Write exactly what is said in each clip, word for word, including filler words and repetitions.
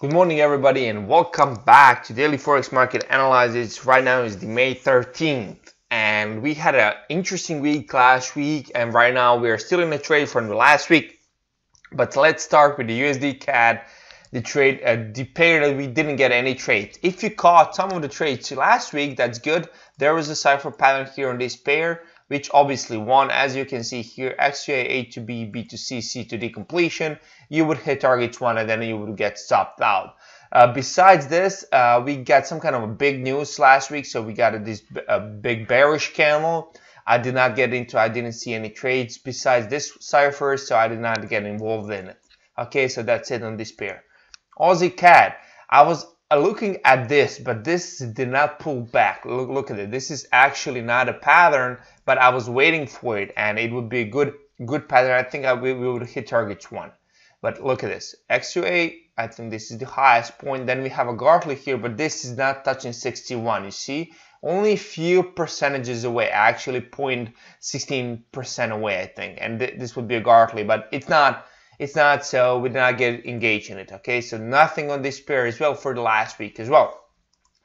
Good morning everybody and welcome back to Daily Forex Market Analysis. Right now is the May thirteenth and we had an interesting week last week, and right now we are still in a trade from the last week. But let's start with the U S D C A D, the trade, uh, the pair that we didn't get any trades. If you caught some of the trades last week, that's good. There was a cypher pattern here on this pair, which obviously won, as you can see here, X T A, A to B, B to C, C to D completion. You would hit targets one and then you would get stopped out. Uh, besides this, uh, we got some kind of a big news last week, so we got a, this a big bearish candle. I did not get into, I didn't see any trades besides this cipher, so I did not get involved in it. Okay, so that's it on this pair. Aussie C A D, I was looking at this, but this did not pull back. Look, look at it. This is actually not a pattern, but I was waiting for it, and it would be a good, good pattern. I think I, we, we would hit targets one. But look at this. X U A, I think this is the highest point. Then we have a Gartley here, but this is not touching sixty-one. You see, only a few percentages away, actually zero point one six percent away, I think. And th this would be a Gartley, but it's not. It's not, so we did not get engaged in it. Okay, so nothing on this pair as well for the last week as well.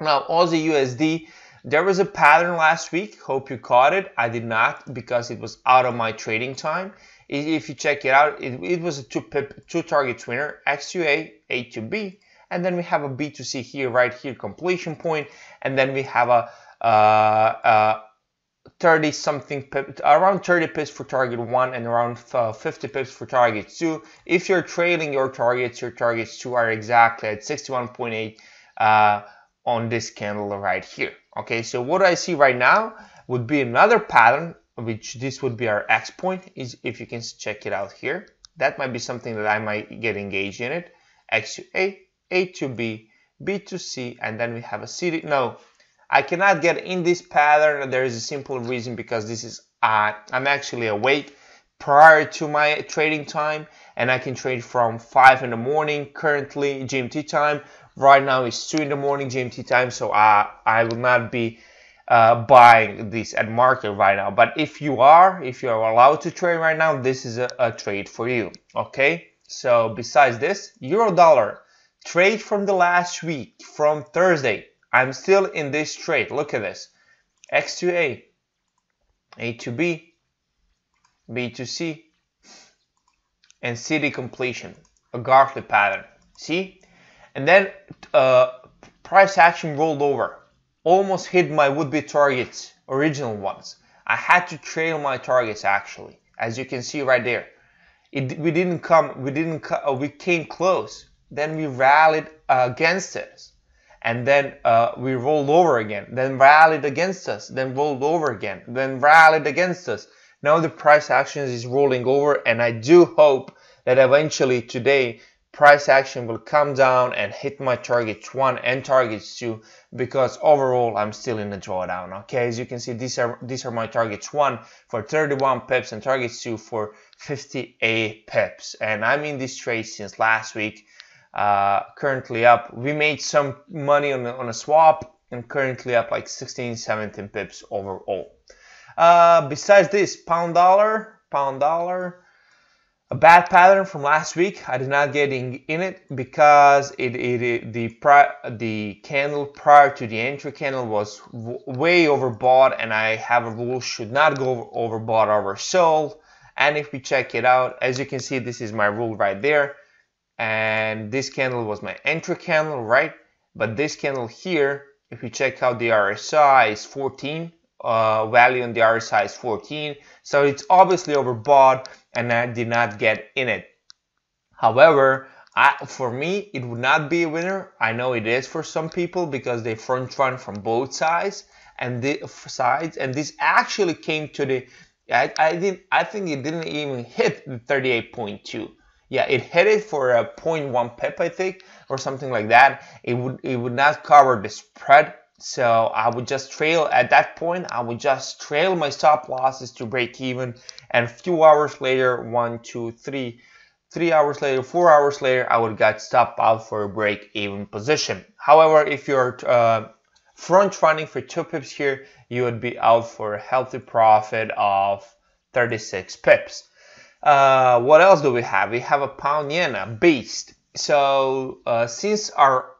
Now Aussie U S D, there was a pattern last week. Hope you caught it. I did not, because it was out of my trading time. If you check it out, it, it was a two pip, two targets winner, X U A, A to B, and then we have a B to C here, right here, completion point, and then we have a uh, uh, thirty something pips, around thirty pips for target one and around uh, fifty pips for target two. If you're trailing your targets, your targets two are exactly at sixty-one point eight uh, on this candle right here. Okay, so what I see right now would be another pattern, which this would be our X point, is if you can check it out here. That might be something that I might get engaged in it. X to A, A to B, B to C, and then we have a C to, no, I cannot get in this pattern. There is a simple reason, because this is uh, I'm actually awake prior to my trading time, and I can trade from five in the morning currently G M T time. Right now it's two in the morning G M T time, so I I will not be uh, buying this at market right now. But if you are, if you are allowed to trade right now, this is a, a trade for you. Okay. So besides this, euro dollar trade from the last week from Thursday. I'm still in this trade. Look at this. X to A, A to B, B to C, and C to completion. A Gartley pattern. See? And then uh, price action rolled over. Almost hit my would-be targets, original ones. I had to trail my targets actually, as you can see right there. It, we didn't come. We didn't. Uh, we came close. Then we rallied uh, against it. And then uh, we rolled over again, then rallied against us, then rolled over again, then rallied against us. Now the price action is rolling over, and I do hope that eventually today price action will come down and hit my targets one and targets two, because overall I'm still in the drawdown. Okay, as you can see, these are these are my targets one for thirty-one pips and targets two for fifty-eight pips, and I'm in this trade since last week. Uh, currently up, we made some money on, on a swap, and currently up like sixteen, seventeen pips overall. Uh, besides this, pound dollar, pound dollar, a bat pattern from last week. I did not get in, in it because it, it, it the pri the candle prior to the entry candle was w way overbought, and I have a rule, should not go over, overbought, oversold. And if we check it out, as you can see, this is my rule right there. And this candle was my entry candle, right? But this candle here, if you check out the R S I is fourteen, uh, value on the R S I is fourteen, so it's obviously overbought, and I did not get in it. However, I, for me, it would not be a winner. I know it is for some people, because they front run from both sides, and the sides, and this actually came to the. I, I didn't. I think it didn't even hit the thirty-eight point two. Yeah, it hit it for a zero point one pip, I think, or something like that. It would it would not cover the spread, so I would just trail at that point. I would just trail my stop losses to break even, and a few hours later, one, two, three, three hours later, four hours later, I would get stopped out for a break even position. However, if you're uh, front running for two pips here, you would be out for a healthy profit of thirty-six pips. Uh, what else do we have? We have a pound yen, a beast. so uh, since our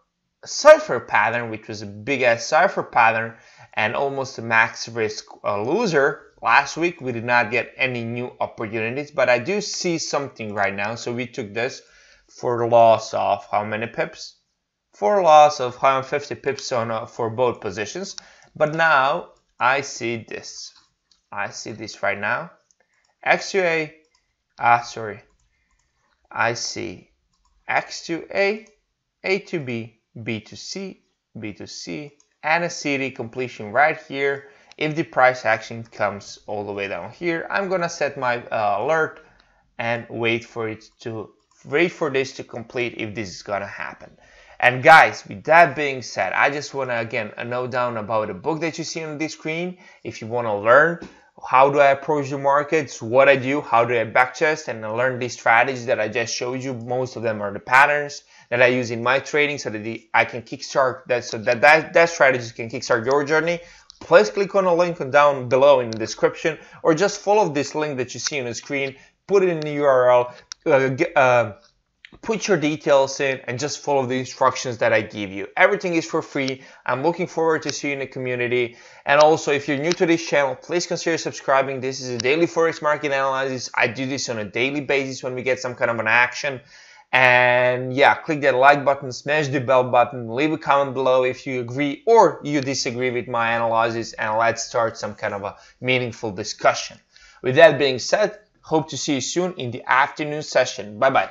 cypher pattern, which was a big ass cypher pattern and almost a max risk uh, loser last week, we did not get any new opportunities, but I do see something right now. So we took this for loss of how many pips? For loss of one hundred fifty pips on uh, for both positions. But now I see this. I see this right now. X two A. Ah, sorry. I see X two A, A two B, B two C, B two C, and a C D completion right here. If the price action comes all the way down here, I'm gonna set my uh, alert and wait for it to wait for this to complete if this is gonna happen. And guys, with that being said, I just want to again note down about a book that you see on the screen. If you want to learn how do I approach the markets, what I do, how do I backtest and learn these strategies that I just showed you. Most of them are the patterns that I use in my trading, so that the, I can kickstart that, so that that, that strategy can kickstart your journey. Please click on the link down below in the description, or just follow this link that you see on the screen. Put it in the U R L. Uh, uh, Put your details in and just follow the instructions that I give you. Everything is for free. I'm looking forward to seeing you in the community. And also, if you're new to this channel, please consider subscribing. This is a daily Forex market analysis. I do this on a daily basis when we get some kind of an action. And yeah, click that like button, smash the bell button, leave a comment below if you agree or you disagree with my analysis, and let's start some kind of a meaningful discussion. With that being said, hope to see you soon in the afternoon session. Bye-bye.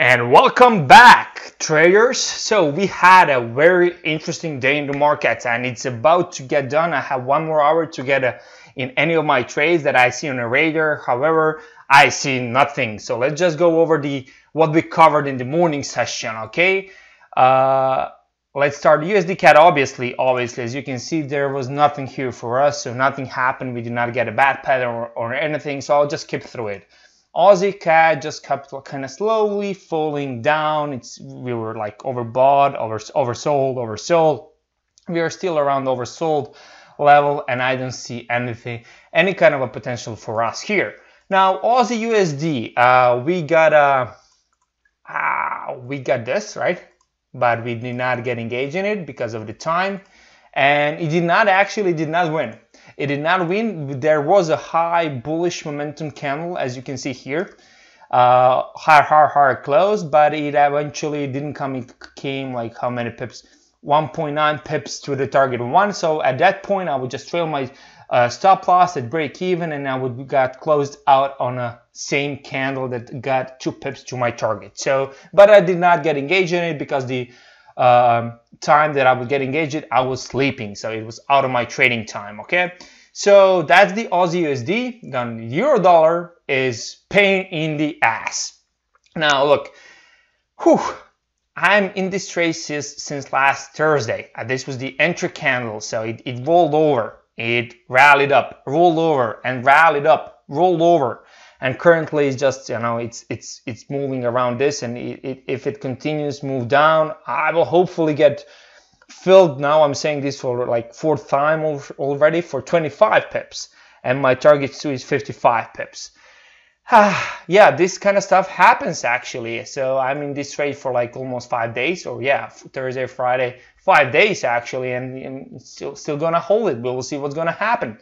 And welcome back, traders. So we had a very interesting day in the markets, and it's about to get done. I have one more hour to get a, in any of my trades that I see on the radar. However, I see nothing. So let's just go over the what we covered in the morning session, okay? Uh, let's start U S D C A D, obviously, obviously. As you can see, there was nothing here for us, so nothing happened. We did not get a bat pattern or, or anything, so I'll just skip through it. Aussie C A D just kept kind of slowly falling down. It's we were like overbought, over oversold, oversold. We are still around oversold level, and I don't see anything, any kind of a potential for us here. Now Aussie U S D, uh, we got a, uh, we got this right, but we did not get engaged in it because of the time, and it did not actually did not win. It did not win. There was a high bullish momentum candle, as you can see here, uh, higher, higher, higher close, but it eventually didn't come. It came like how many pips? one point nine pips to the target one. So at that point, I would just trail my uh, stop loss at break even, and I would got closed out on a same candle that got two pips to my target. So, but I did not get engaged in it because the Um, time that I would get engaged, I was sleeping, so it was out of my trading time. Okay, so that's the Aussie U S D. Then euro dollar is pain in the ass. Now look, whew, I'm in this trade since, since last Thursday. Uh, this was the entry candle, so it, it rolled over, it rallied up, rolled over, and rallied up, rolled over. And currently, it's just, you know, it's it's it's moving around this, and it, it, if it continues move down, I will hopefully get filled. Now I'm saying this for like fourth time already for twenty-five pips, and my target too is fifty-five pips. Yeah, this kind of stuff happens actually. So I'm in this trade for like almost five days, or yeah, Thursday, Friday, five days actually, and, and still still gonna hold it. But we'll see what's gonna happen.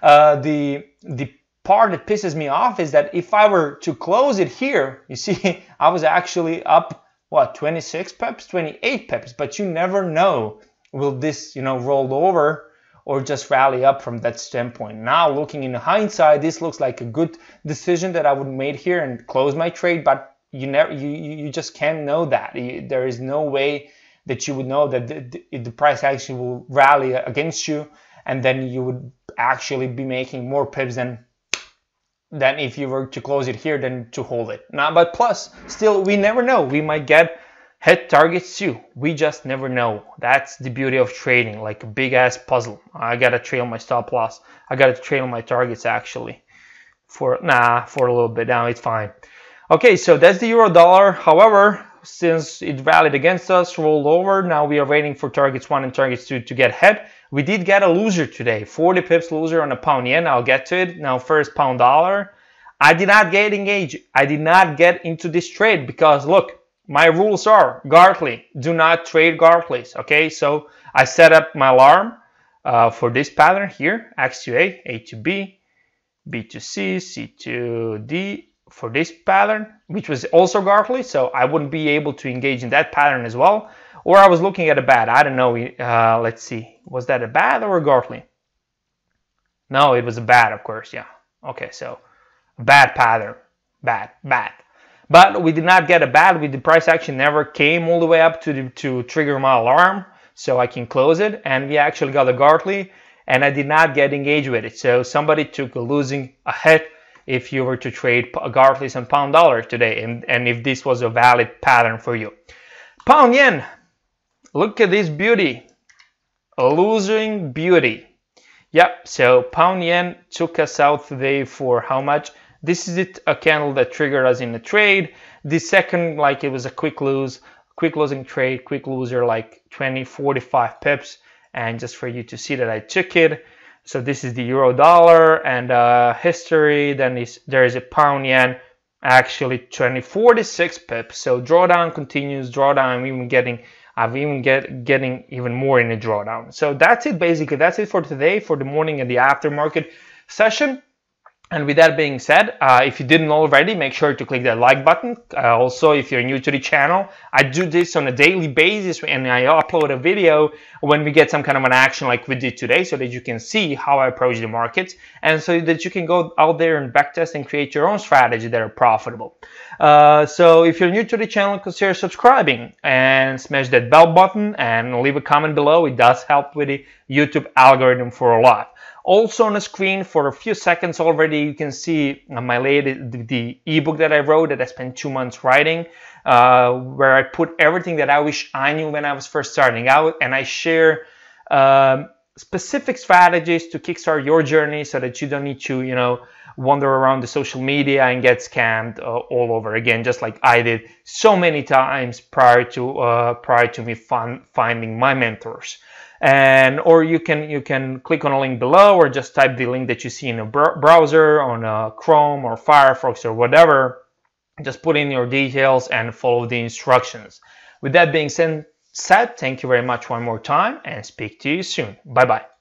Uh, the the part that pisses me off is that if I were to close it here, you see, I was actually up, what, twenty-six pips, twenty-eight pips, but you never know, will this, you know, roll over or just rally up from that standpoint. Now, looking in hindsight, this looks like a good decision that I would have made here and close my trade, but you never, you, you just can't know that. There is no way that you would know that the, the, the price actually will rally against you, and then you would actually be making more pips than than if you were to close it here, then to hold it. Now, but plus, still, we never know. We might get hit targets too. We just never know. That's the beauty of trading, like a big ass puzzle. I gotta trail my stop loss. I gotta trail my targets actually. For nah, for a little bit now, it's fine. Okay, so that's the euro dollar. However, since it rallied against us, rolled over, now we are waiting for targets one and targets two to get hit. We did get a loser today, forty pips loser on a pound yen. I'll get to it. Now first, pound dollar. I did not get engaged. I did not get into this trade because look, my rules are Gartley. Do not trade Gartleys. Okay, so I set up my alarm uh, for this pattern here: X to A, A to B, B to C, C to D. For this pattern, which was also Gartley, so I wouldn't be able to engage in that pattern as well. Or I was looking at a bat. I don't know. Uh, let's see. Was that a bat or a Gartley? No, it was a bat, of course. Yeah. Okay, so bat pattern, bat, bat. But we did not get a bat. We, the price action never came all the way up to the, to trigger my alarm, so I can close it. And we actually got a Gartley, and I did not get engaged with it. So somebody took a losing a hit if you were to trade Gartleys and pound dollar today, and and if this was a valid pattern for you. Pound yen. Look at this beauty, a losing beauty. Yep. So pound yen took us out today for how much? This is it, a candle that triggered us in the trade. The second, like it was a quick lose, quick losing trade, quick loser, like twenty, forty-five pips. And just for you to see that I took it. So this is the euro dollar and uh, history. Then is, there is a pound yen, actually twenty, forty-six pips. So drawdown continues, drawdown. I'm even getting, I've even get getting even more in the drawdown. So that's it basically. That's it for today, for the morning and the aftermarket session. And with that being said, uh, if you didn't already, make sure to click that like button. Uh, also, if you're new to the channel, I do this on a daily basis, and I upload a video when we get some kind of an action like we did today, so that you can see how I approach the markets, and so that you can go out there and backtest and create your own strategy that are profitable. Uh, so if you're new to the channel, consider subscribing and smash that bell button and leave a comment below. It does help with the YouTube algorithm for a lot. Also on the screen for a few seconds already, you can see my latest, the, the ebook that I wrote that I spent two months writing, uh, where I put everything that I wish I knew when I was first starting out, and I share um, specific strategies to kickstart your journey so that you don't need to, you know, wander around the social media and get scammed uh, all over again, just like I did so many times prior to uh, prior to me fun, finding my mentors. And or you can you can click on a link below, or just type the link that you see in a br browser on uh, Chrome or Firefox or whatever. Just put in your details and follow the instructions. With that being said, thank you very much one more time, and speak to you soon. Bye bye.